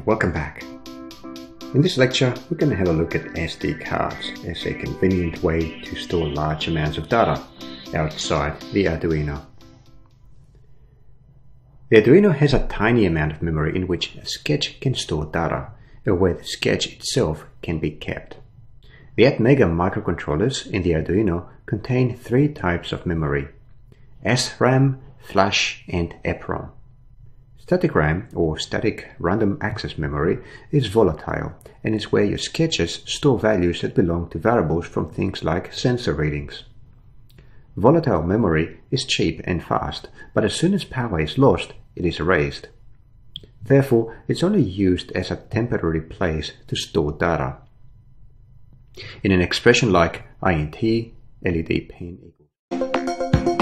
and welcome back. In this lecture, we're going to have a look at SD cards as a convenient way to store large amounts of data outside the Arduino. The Arduino has a tiny amount of memory in which a sketch can store data, or where the sketch itself can be kept. The ATmega microcontrollers in the Arduino contain three types of memory: SRAM, flash, and EEPROM. Static RAM, or static random access memory, is volatile and is where your sketches store values that belong to variables from things like sensor readings. Volatile memory is cheap and fast, but as soon as power is lost, it is erased. Therefore, it's only used as a temporary place to store data. In an expression like INT, LED pin equals